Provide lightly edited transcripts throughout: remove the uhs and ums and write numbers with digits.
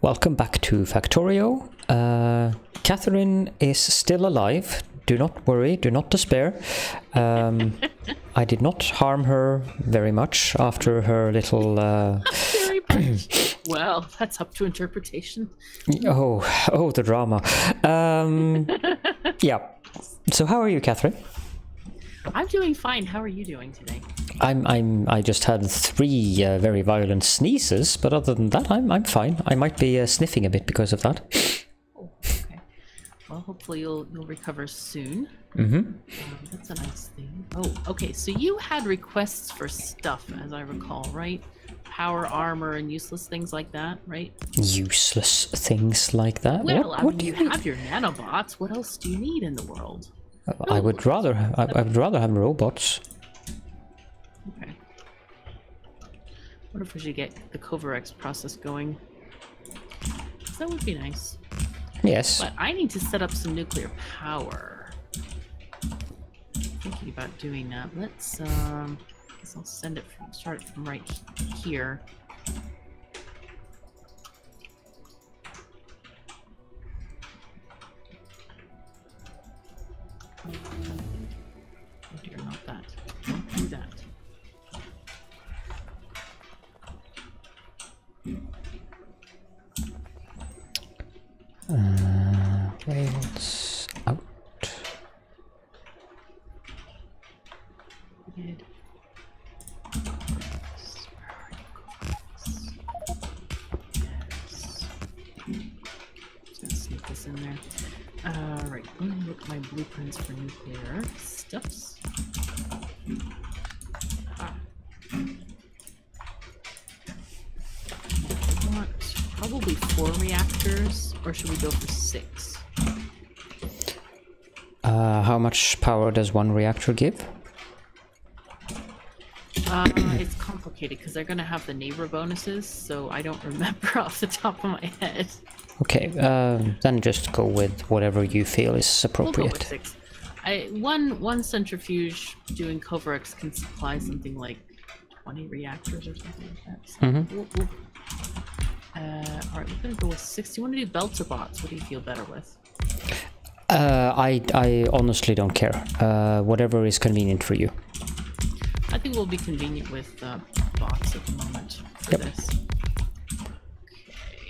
Welcome back to Factorio. Catherine is still alive. Do not worry, do not despair. I did not harm her very much after her little... Very much. Well, that's up to interpretation. Oh, the drama. Yeah. So how are you, Catherine? I'm doing fine. How are you doing today? I just had three very violent sneezes, but other than that, I'm fine. I might be sniffing a bit because of that. Oh, okay. Well, hopefully you'll recover soon. Mm-hmm. That's a nice thing. Oh, okay. So you had requests for stuff, as I recall, right? Power armor and useless things like that, right? Useless things like that? Well, what, I mean, what do you have your nanobots. What else do you need in the world? I would rather have robots. Okay. I wonder if we should get the Kovarex process going. That would be nice. Yes. But I need to set up some nuclear power. Thinking about doing that. Let's I guess I'll start it from right here. Oh dear, not that. Don't do that. Rails out. Good. Yes. Just gonna sneak this in there. Alright, I'm gonna look at my blueprints for nuclear stuffs. Ah. I want probably 4 reactors, or should we go for 6? How much power does one reactor give? It's complicated because they're going to have the neighbor bonuses, so I don't remember off the top of my head. Okay, then just go with whatever you feel is appropriate. We'll go with 6. One centrifuge doing Kovarex can supply something like 20 reactors or something like that. So alright, we're going to go with 6. Do you want to do belts or bots? What do you feel better with? I honestly don't care. Whatever is convenient for you. I think we'll be convenient with bots at the moment for this. Okay.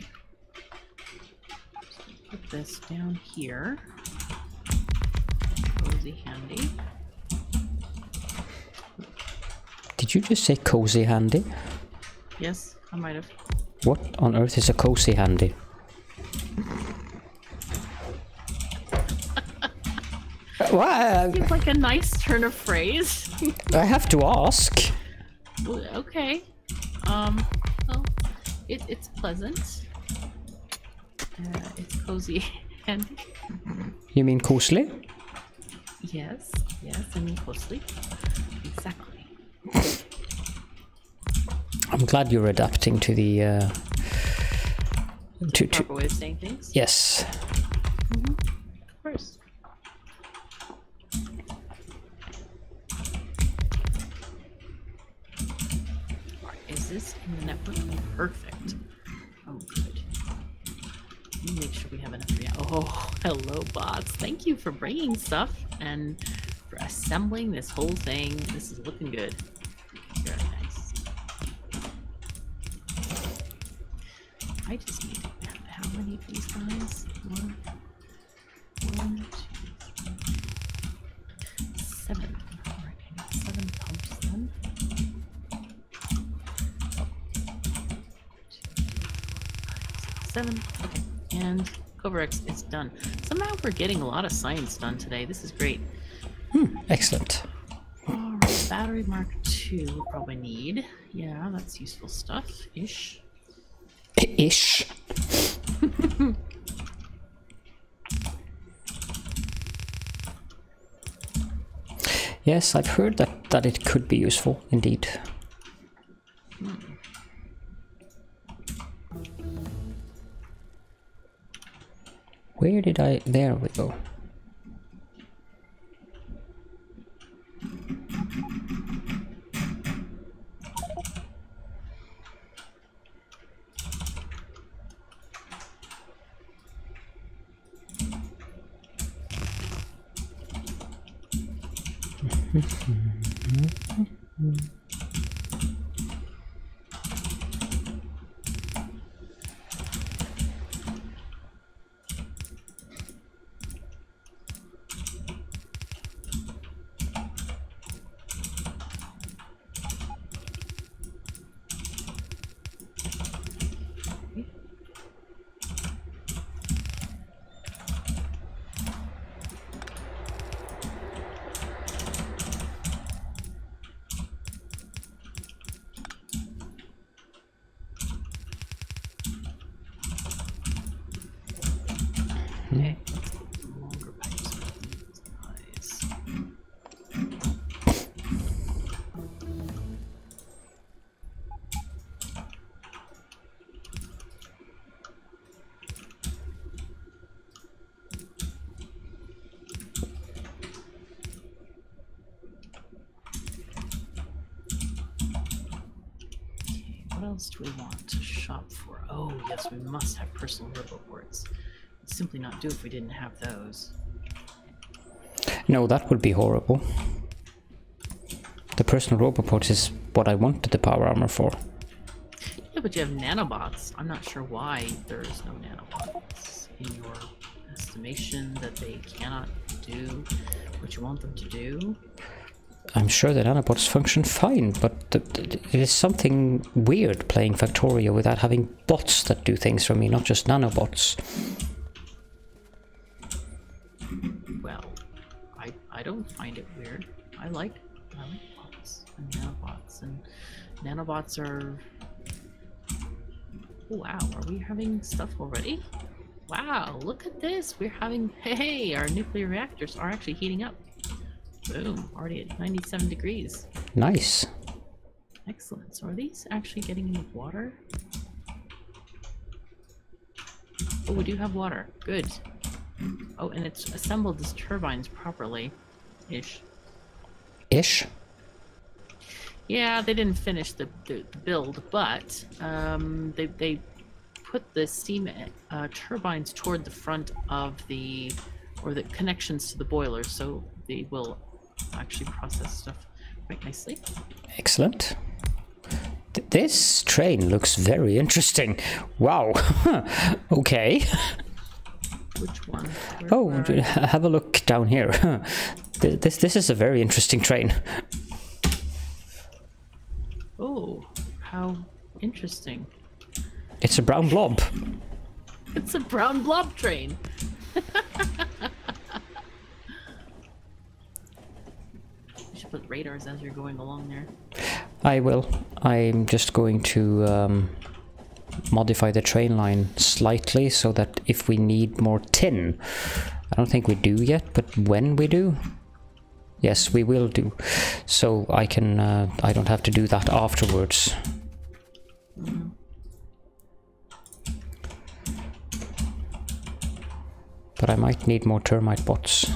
So put this down here. Cozy handy. Did you just say cozy handy? Yes, I might have. What on earth is a cozy handy? What? It's like a nice turn of phrase. I have to ask. Okay. Well, it's pleasant. It's cozy and... You mean cosily? Yes. Yes, I mean cosily. Exactly. I'm glad you're adapting to the... proper way of saying things? Yes. Mm-hmm. Of course. This in the network? Perfect. Oh, good. Let me make sure we have enough. Oh, hello, bots. Thank you for bringing stuff and for assembling this whole thing. This is looking good. Very nice. I just need how many of these guys? One, two, three, 7. All right, I got 7 pumps then. Okay, and Kovarex is done. Somehow we're getting a lot of science done today. This is great. Excellent. Alright, battery mark 2 we'll probably need. Yeah, that's useful stuff. Ish. Ish. Yes, I've heard that it could be useful indeed. Where did I... There we go. Do we want to shop for? Oh yes, we must have personal rewards. We'd simply not do if we didn't have those. No, that would be horrible. The personal roboport is what I wanted the power armor for. Yeah, but you have nanobots. I'm not sure why there is no nanobots in your estimation that they cannot do what you want them to do. I'm sure the nanobots function fine, but it is something weird playing Factorio without having bots that do things for me, not just nanobots. Well, I don't find it weird. I like bots and nanobots, and nanobots are... Oh, wow, are we having stuff already? Wow, look at this! We're having... Hey, our nuclear reactors are actually heating up. Boom, already at 97 degrees. Nice. Excellent. So are these actually getting enough water? Oh, we do have water. Good. Oh, and it's assembled these turbines properly. Ish. Ish? Yeah, they didn't finish the build, but they put the steam turbines toward the front of the, or the connections to the boilers, so they will actually process stuff quite nicely. Excellent. This train looks very interesting. Wow. Okay. Which one? Where have a look down here. This is a very interesting train. Oh, how interesting. It's a brown blob. It's a brown blob train. Put radars as you're going along there. I will. I'm just going to modify the train line slightly so that if we need more tin, I don't think we do yet, but when we do, yes, we will do. So I can, I don't have to do that afterwards. Mm-hmm. But I might need more termite bots.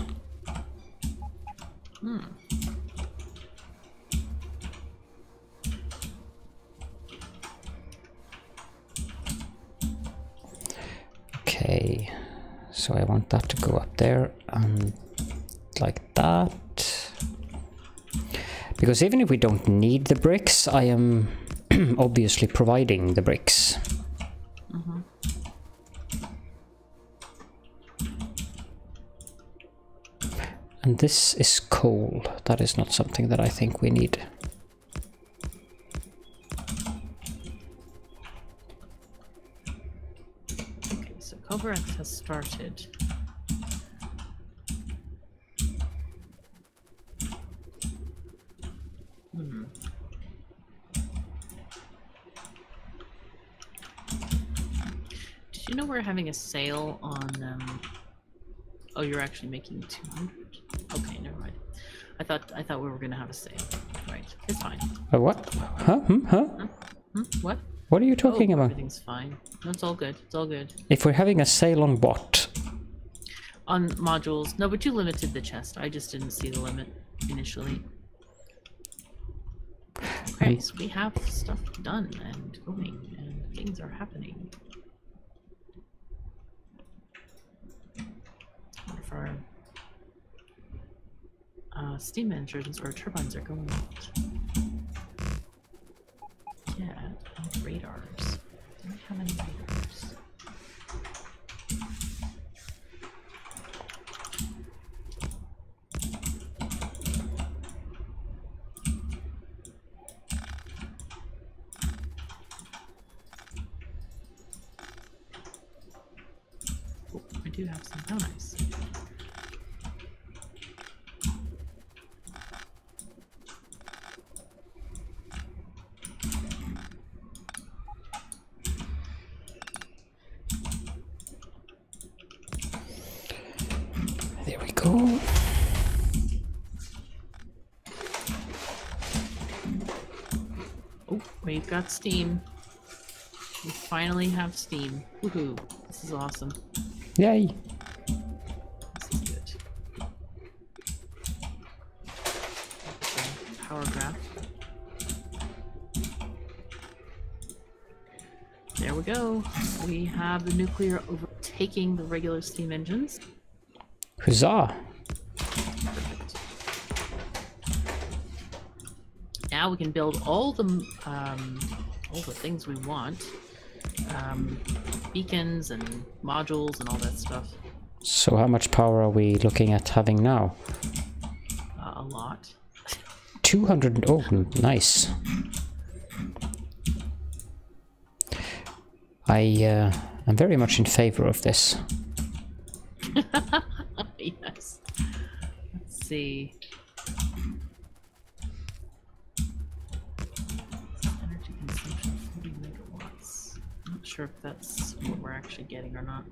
Mm. Okay, so I want that to go up there and like that, because even if we don't need the bricks, I am obviously providing the bricks. Mm-hmm. And this is coal. That is not something that I think we need. Kovarex has started. Hmm. Did you know we're having a sale on, oh, you're actually making 200? Okay, never mind. I thought we were gonna have a sale. Right, it's fine. What? Huh? Hmm? Huh? Hmm? What? What are you talking about? Everything's fine. No, it's all good. It's all good. If we're having a sale on what? On modules. No, but you limited the chest. I just didn't see the limit initially. Okay, so we have stuff done and going and things are happening. If our steam engines or turbines are going out. Yeah, and radars. Do we have any radars? Oh, we do have some donuts. We've got steam. We finally have steam. Woohoo. This is awesome. Yay. This is good. Power graph. There we go. We have the nuclear overtaking the regular steam engines. Huzzah. Now we can build all the things we want, beacons and modules and all that stuff. So how much power are we looking at having now? A lot. 200. Oh, nice. I'm very much in favor of this. Yes. Let's see. Sure if that's what we're actually getting or not.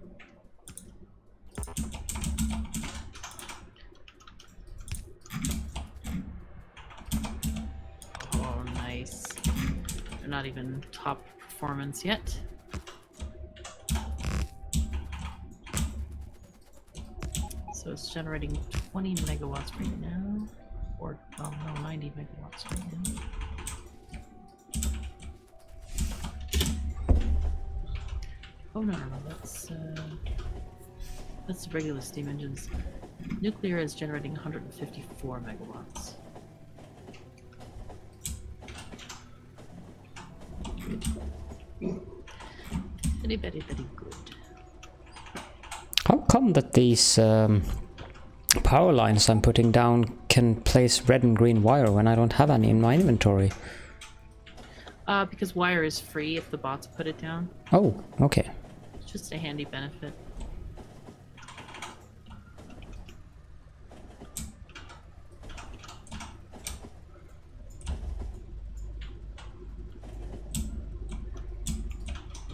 Oh, nice. They're not even top performance yet. So it's generating 20 megawatts right now, or well, no, 90 megawatts right now. Oh no, no, no, that's the regular steam engines. Nuclear is generating 154 megawatts. Good. Very, very, very good. How come that these power lines I'm putting down can place red and green wire when I don't have any in my inventory? Because wire is free if the bots put it down. Oh, okay. It's just a handy benefit.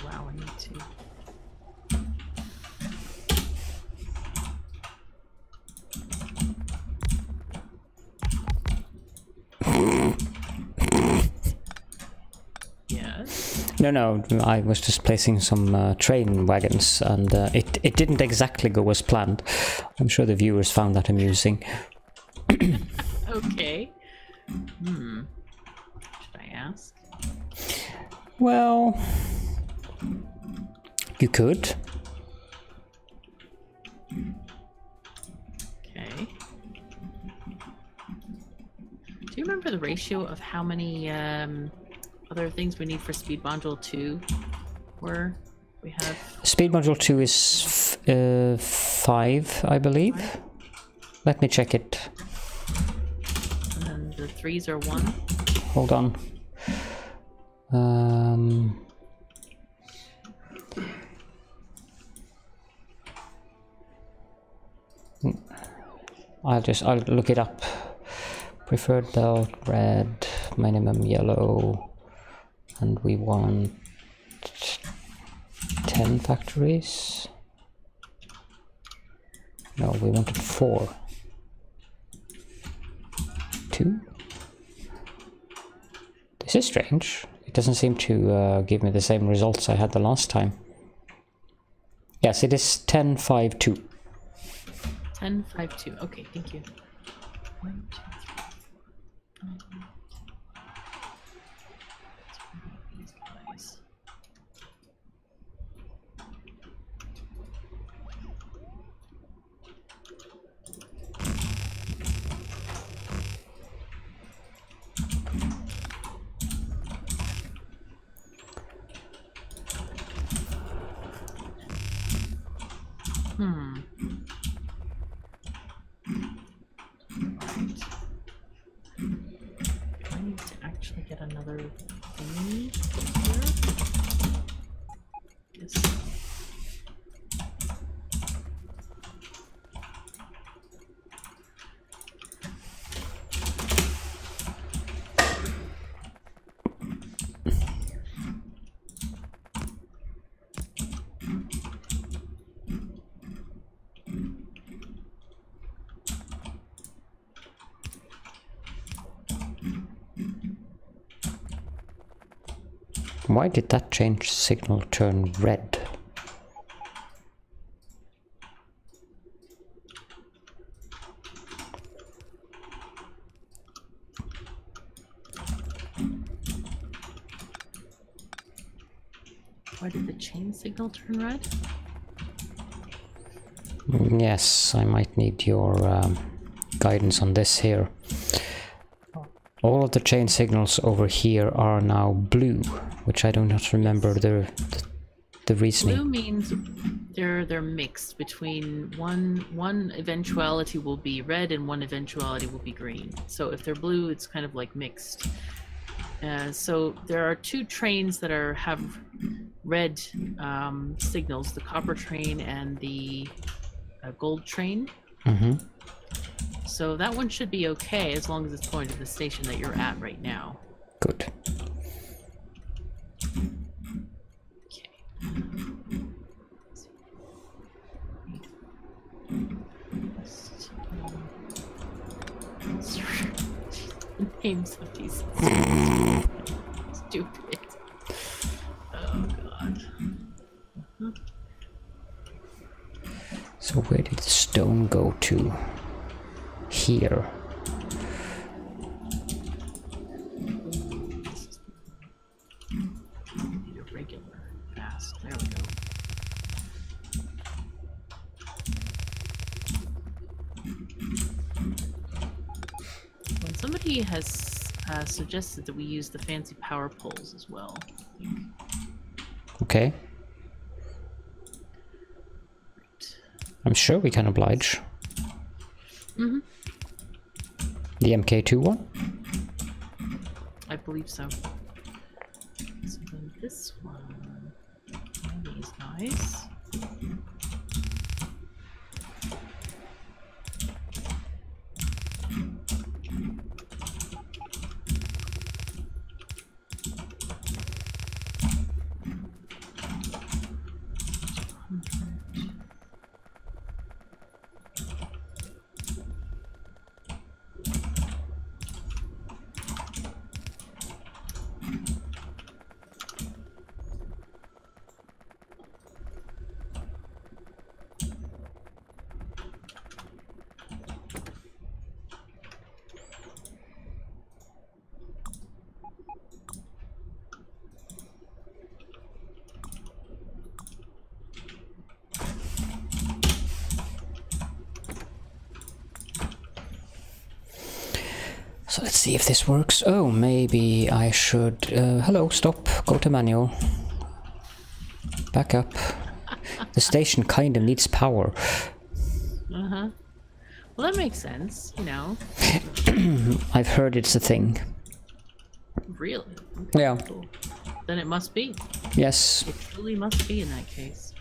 Wow, I need to. No, I was just placing some train wagons, and it didn't exactly go as planned. I'm sure the viewers found that amusing. Okay. Should I ask? Well, you could. Okay. Do you remember the ratio of how many... other things we need for speed module 2 where we have speed module 2 is 5, I believe. Let me check it. And the 3s are 1. Hold on. I'll look it up. Preferred belt, red, minimum yellow. And we want 10 factories. No, we wanted 4. 2? This is strange. It doesn't seem to give me the same results I had the last time. Yes, it is 10, 5, 2. 10, 5, 2. Okay, thank you. 1, 2, 3, 4. Right. Do I need to actually get another thingy here? Yes. Why did that change signal turn red? Why did the chain signal turn red? Yes, I might need your guidance on this here. All of the chain signals over here are now blue, which I do not remember the reasoning. Blue means they're mixed between one eventuality will be red and one eventuality will be green. So if they're blue, it's kind of like mixed. So there are two trains that have red signals: the copper train and the gold train. Mm-hmm. So that one should be okay as long as it's going to the station that you're at right now. Good. Okay. The names of these stupid. Oh god. Uh-huh. So where did the stone go to? Here. Need a regular fast. There we go. When somebody has suggested that we use the fancy power poles as well. I think. Okay. Right. I'm sure we can oblige. Mm-hmm. The MK2 one? I believe so. So then this one is nice. So let's see if this works. Oh, maybe I should... hello, stop, go to manual. Back up. The station kind of needs power. Uh-huh. Well, that makes sense, you know. I've heard it's a thing. Really? Okay, yeah. Cool. Then it must be. Yes. It truly must be in that case.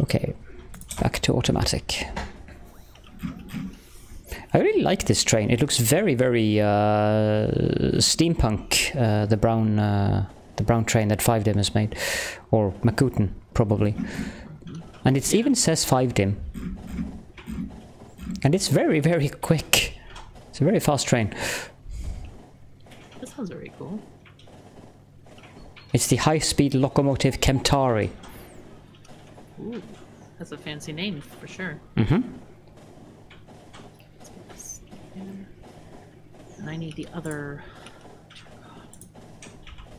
Okay, back to automatic. I really like this train. It looks very, very steampunk. The brown train that 5Dim has made, or Makuten probably. And it even says 5Dim. And it's very, very quick. It's a very fast train. That sounds very cool. It's the high-speed locomotive Kemptari. Ooh, that's a fancy name for sure. Mm-hmm. And I need the other.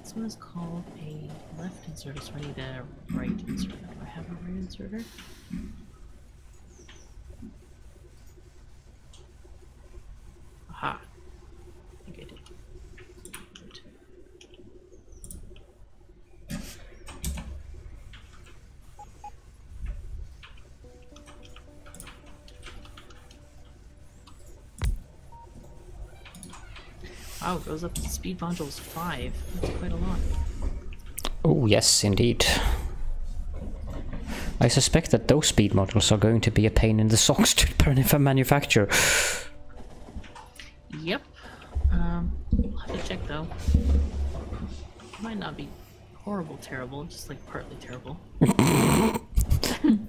This one is called a left inserter, so I need a right inserter. Do I have a right inserter? Aha! I think I did. Good. Wow, it goes up to speed modules 5. That's quite a lot. Oh yes, indeed. I suspect that those speed modules are going to be a pain in the socks to manufacture. Yep. We'll have to check though. It might not be horrible terrible, just like partly terrible.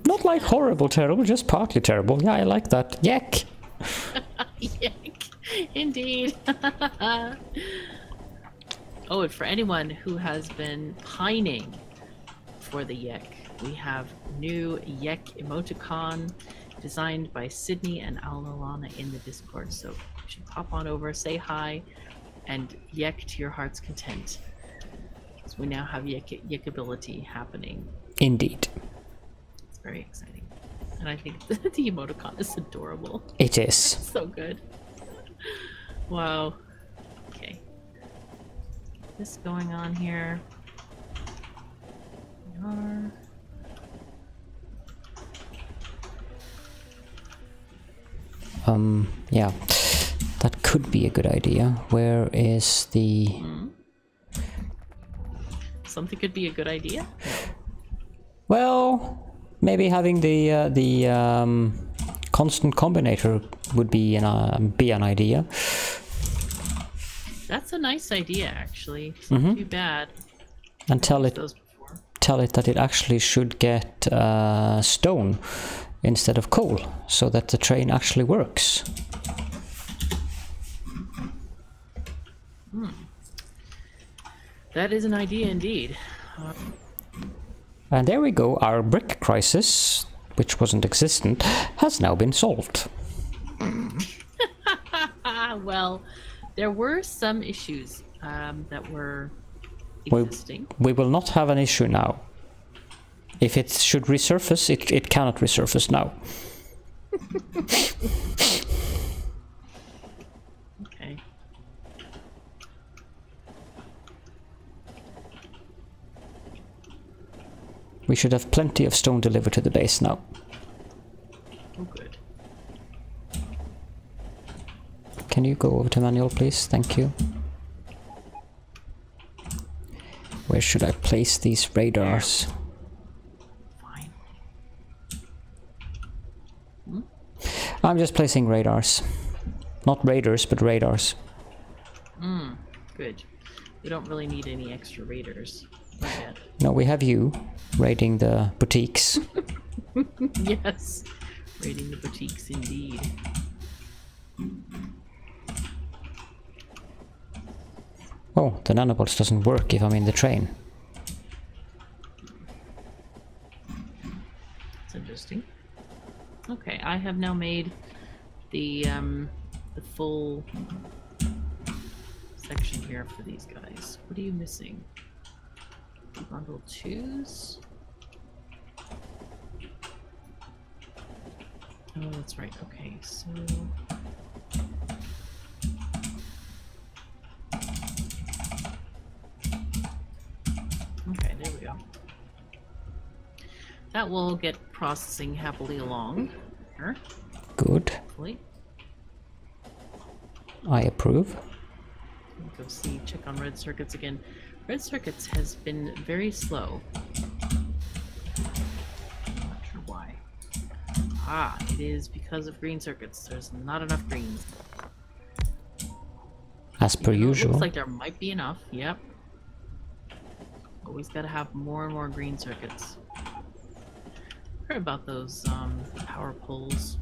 Not like horrible terrible, just partly terrible. Yeah, I like that. Yek! Yek! Indeed! Oh, and for anyone who has been pining for the Yek, we have new Yek emoticon designed by Sydney and Alolana in the Discord, so you should pop on over, say hi, and Yek to your heart's content. So we now have Yekability happening. Indeed. It's very exciting. And I think the emoticon is adorable. It is. It's so good. Wow. Okay. This going on here. We are... yeah, that could be a good idea. Where is the... Something could be a good idea? Well, maybe having the constant combinator would be an idea. That's a nice idea, actually. It's not too bad. And tell it that it actually should get stone instead of coal, so that the train actually works. That is an idea indeed. And there we go, our brick crisis, which wasn't existent, has now been solved. Well, there were some issues that were existing. We will not have an issue now. If it should resurface, it cannot resurface now. Okay. We should have plenty of stone delivered to the base now. Oh, good. Can you go over to manual, please? Thank you. Where should I place these radars? I'm just placing radars. Not raiders, but radars. Good. We don't really need any extra raiders yet. No, we have you raiding the boutiques. Yes. Raiding the boutiques indeed. Oh, the nanobots doesn't work if I'm in the train. That's interesting. Okay, I have now made the full section here for these guys. What are you missing? Bundle 2s? Oh, that's right. Okay, so... Okay, there we go. That will get processing happily along. Good. Hopefully. I approve. Go see, check on Red Circuits again. Red Circuits has been very slow. I'm not sure why. Ah, it is because of green circuits. There's not enough greens. As per usual. It looks like there might be enough. Yep. Always gotta have more and more green circuits. About those power poles.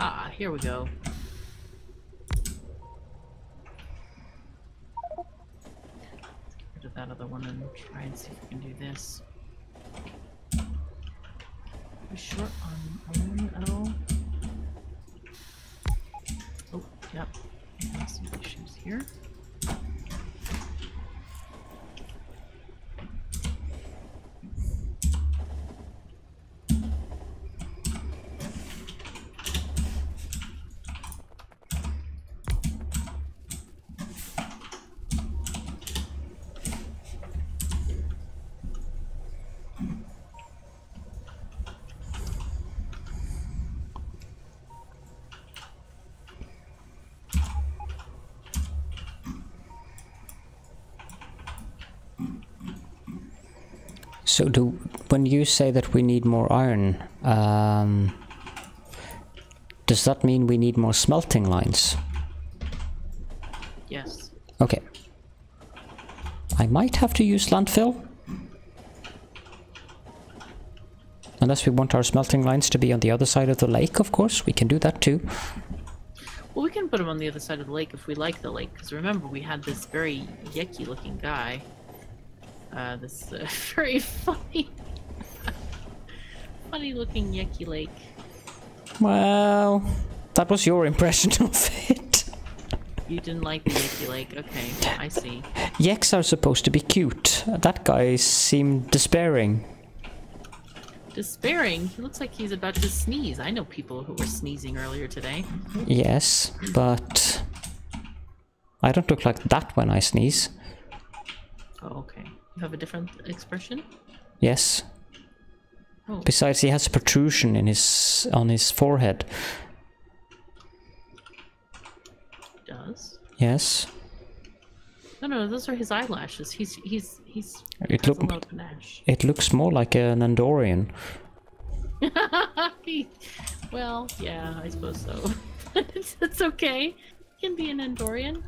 Ah, here we go. Let's get rid of that other one and try and see if we can do this. We're short on one at all. Yep, we have some issues here. So when you say that we need more iron, does that mean we need more smelting lines? Yes. Okay. I might have to use landfill. Unless we want our smelting lines to be on the other side of the lake, of course, we can do that too. Well, we can put them on the other side of the lake if we like the lake, because remember we had this very Yeki looking guy. This very funny, funny looking Yeki lake. Well, that was your impression of it. You didn't like the Yeki lake, okay, I see. Yeks are supposed to be cute. That guy seemed despairing. Despairing? He looks like he's about to sneeze. I know people who were sneezing earlier today. Yes, but I don't look like that when I sneeze. Oh, okay. You have a different expression? Yes. Oh. Besides, he has a protrusion in his on his forehead. He does? Yes. No, no, those are his eyelashes. He's a lot of panache. It looks more like an Andorian. Well, yeah, I suppose so. It's okay. He can be an Andorian.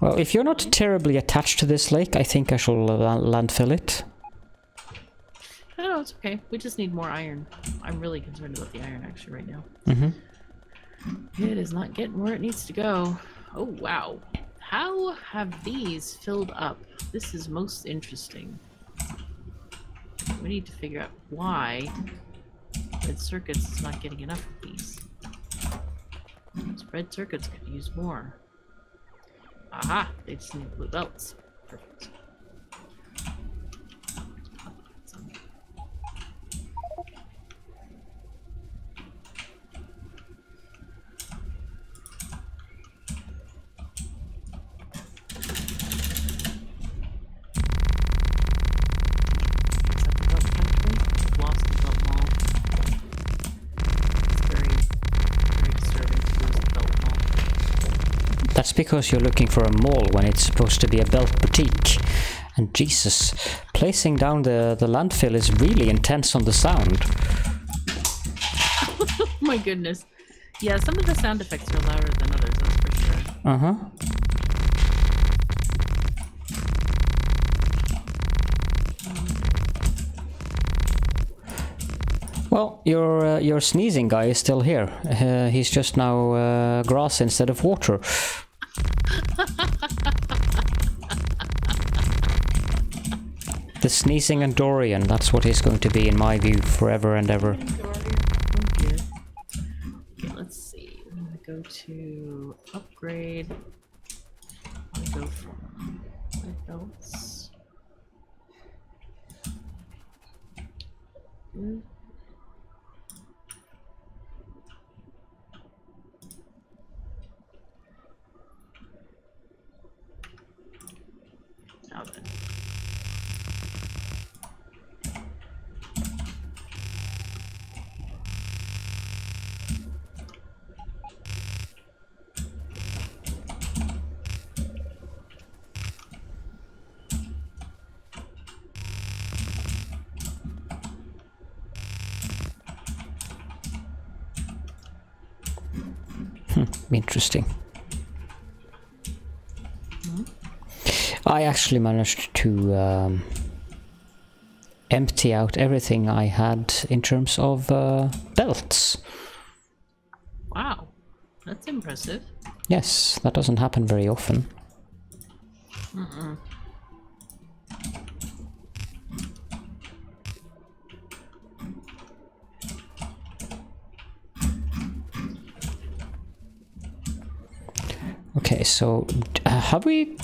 Well, if you're not terribly attached to this lake, I think I shall landfill it. No, no, it's okay. We just need more iron. I'm really concerned about the iron, actually, right now. Mm-hmm. It is not getting where it needs to go. Oh, wow. How have these filled up? This is most interesting. We need to figure out why red circuits is not getting enough of these. Those red circuits could use more. Aha! They just need blue belts. Perfect. That's because you're looking for a mall when it's supposed to be a belt boutique. And Jesus, placing down the landfill is really intense on the sound. Oh my goodness. Yeah, some of the sound effects are louder than others, that's for sure. Uh-huh. Well, your sneezing guy is still here. He's just now grass instead of water. The sneezing Andorian, that's what he's going to be in my view forever and ever. Okay, let's see. I'm gonna go to upgrade. I'm gonna go from my belts. Now then. Interesting. I actually managed to empty out everything I had in terms of belts. Wow, that's impressive. Yes, that doesn't happen very often. Mm-mm. Okay, so have we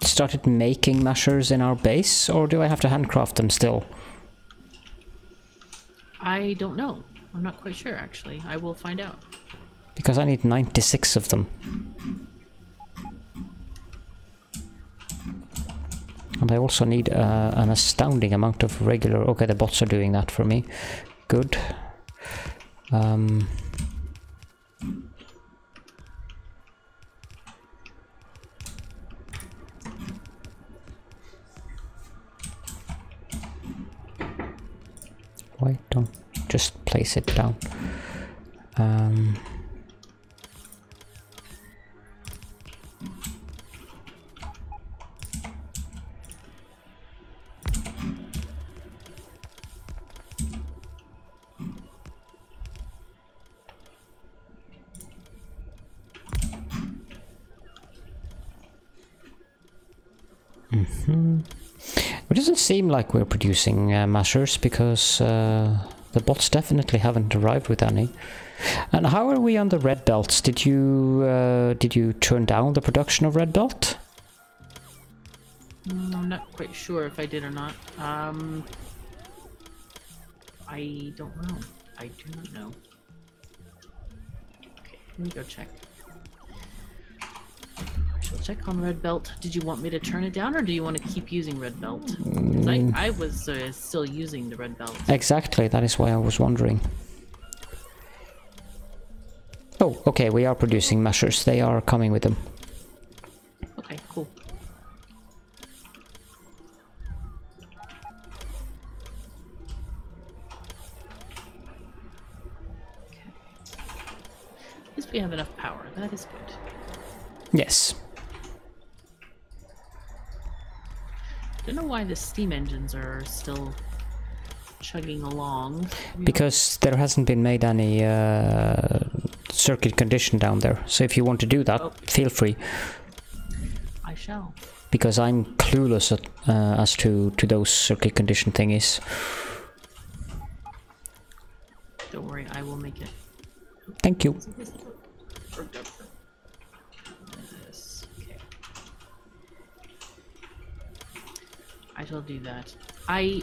started making mashers in our base, or do I have to handcraft them still? I don't know. I'm not quite sure, actually. I will find out. Because I need 96 of them. And I also need an astounding amount of regular... Okay, the bots are doing that for me. Good. place it down. It doesn't seem like we're producing mashers, because the bots definitely haven't arrived with any. And how are we on the red belts? Did you turn down the production of red belt? I'm not quite sure if I did or not. I don't know. I do not know. Okay, let me go check. Check on red belt. Did you want me to turn it down, or do you want to keep using red belt? I was still using the red belt. Exactly, that is why I was wondering. Oh, okay, we are producing mashers. They are coming with them. Okay, cool. Okay. At least we have enough power. That is good. Yes. Don't know why the steam engines are still chugging along. Because there hasn't been made any circuit condition down there. So if you want to do that, feel free. I shall. Because I'm clueless at, as to those circuit condition thingies. Don't worry, I will make it. Thank you. I shall do that.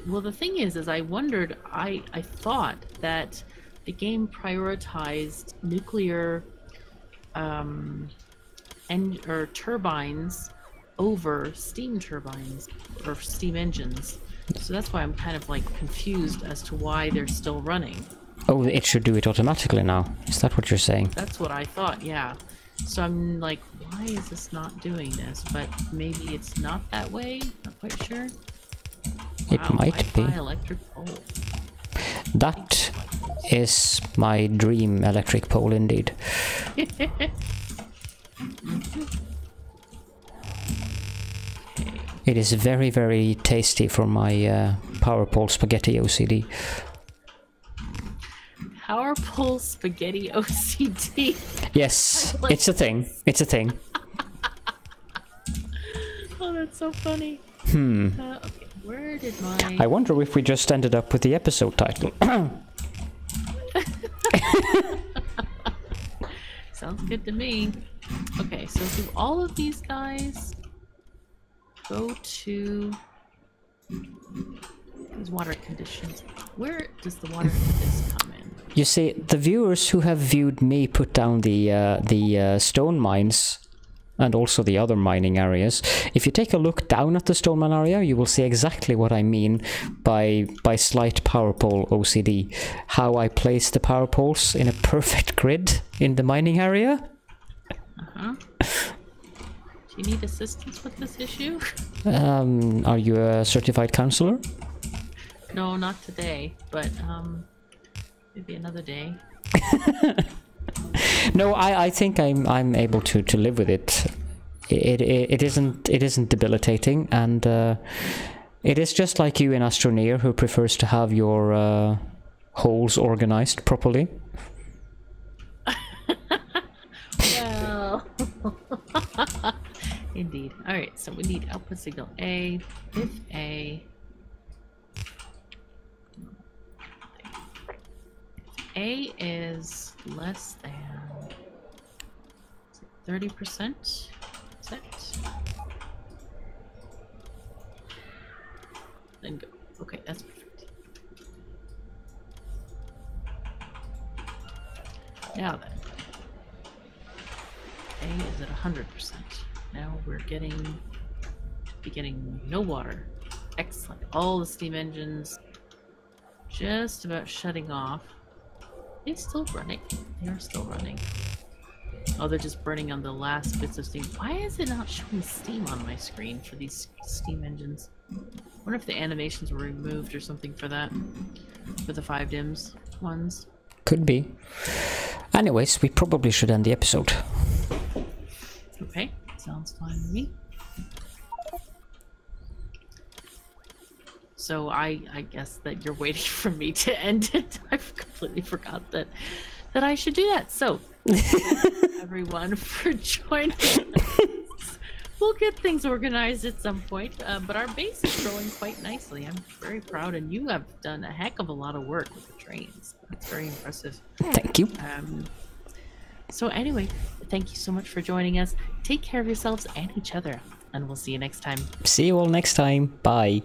Well, the thing is I wondered, I thought that the game prioritized nuclear or turbines over steam turbines or steam engines. So that's why I'm kind of like confused as to why they're still running. Oh, it should do it automatically now. Is that what you're saying? That's what I thought, yeah. So I'm like, why is this not doing this? But maybe it's not that way. Not quite sure. It might be. Electric pole. That is my dream electric pole indeed. It is very, very tasty for my power pole spaghetti OCD. Power pole spaghetti OCD. Yes, like it's a thing. It's a thing. Oh, that's so funny. Hmm. Okay. Where did my... I wonder if we just ended up with the episode title. Sounds good to me. Okay, so do all of these guys go to... These water conditions. Where does the water conditions come in? You see, the viewers who have viewed me put down the stone mines and also the other mining areas. If you take a look down at the stone mine area, you will see exactly what I mean by slight power pole OCD. How I place the power poles in a perfect grid in the mining area. Uh-huh. Do you need assistance with this issue? Are you a certified counselor? No, not today, but maybe another day. No, I think I'm able to live with it. It isn't debilitating, and it is just like you in Astroneer, who prefers to have your holes organized properly. Well, indeed. All right, so we need output signal A with A. A is less than 30%. Then go. Okay, that's perfect. Now then, A is at 100%. Now we're getting no water. Excellent. All the steam engines just about shutting off. They're still running. They are still running. Oh, they're just burning on the last bits of steam. Why is it not showing steam on my screen for these steam engines? I wonder if the animations were removed or something for that. For the 5Dim's ones. Could be. Anyways, we probably should end the episode. Okay, sounds fine to me. So I guess that you're waiting for me to end it. I've completely forgot that I should do that. So everyone for joining us. We'll get things organized at some point, but our base is growing quite nicely. I'm very proud, and you have done a heck of a lot of work with the trains. That's very impressive. Thank you. So anyway, thank you so much for joining us. Take care of yourselves and each other, and we'll see you next time. See you all next time. Bye.